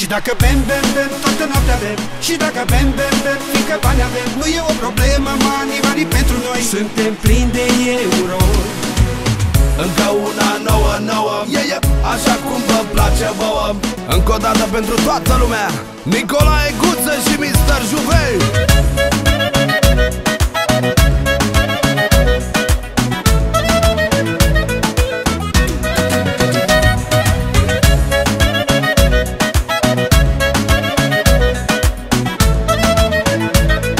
Și dacă bem, toată noaptea bem. Și dacă bem, fiindcă bani avem. Nu e o problemă, banii pentru noi. Suntem plini de euro. Încă una nouă, yeah. Așa cum vă place vouă. Încă o dată pentru toată lumea, Nicolae Guță și Mister Juvei. Nu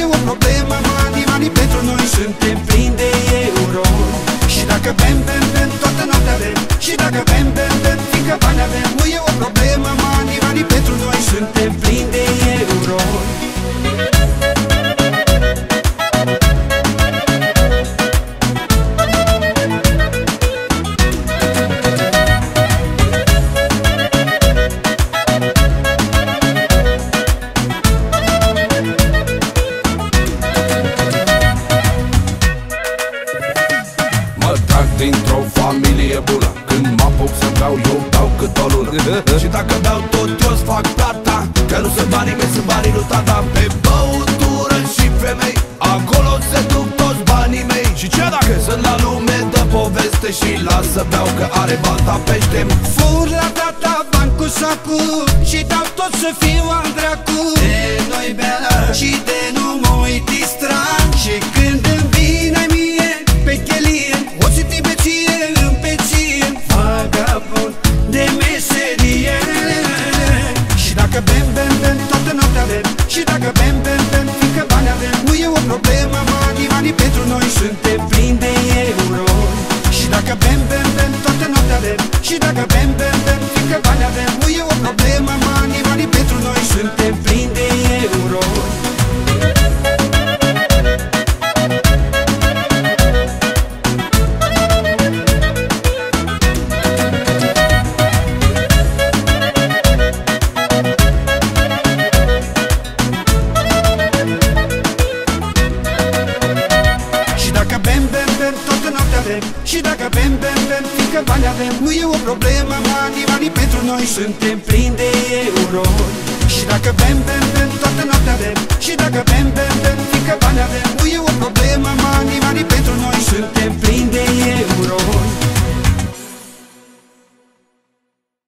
e o problemă, banii pentru noi. Suntem plini de euro. Și dacă bem, toată noaptea bem. Și dacă bem, fiindcă bani avem. Nu e o problemă, banii pentru noi. Suntem plini de euro. Dintr-o familie bună, când mă apuc să beau, eu dau cât o lună. Și dacă beau tot, eu-ți fac plata, că nu sunt banii mei, sunt banii lui tata. Pe băutură și femei, acolo se duc toți banii mei. Și ce dacă sunt la lume de poveste și las să beau că are balta pește? Fur la tata bani cu sacul și dau tot să fiu al dracu. De noi bea și de nu mă uit distrat. Și când îmi vine mie pe chelie, de meserie. Și dacă bem, toată noaptea bem. Și dacă bem, fiindcă bani avem. Nu e o problemă, banii pentru noi. Suntem plini de euro. Și dacă bem, toată noaptea bem. Și dacă bem, fiindcă bani avem. Nu e o problemă, banii pentru noi. Suntem plini de euro. Și dacă bem, fiindcă bani avem. Nu e o problemă, banii pentru noi. Suntem plini de euro. Și dacă bem, toată noaptea bem.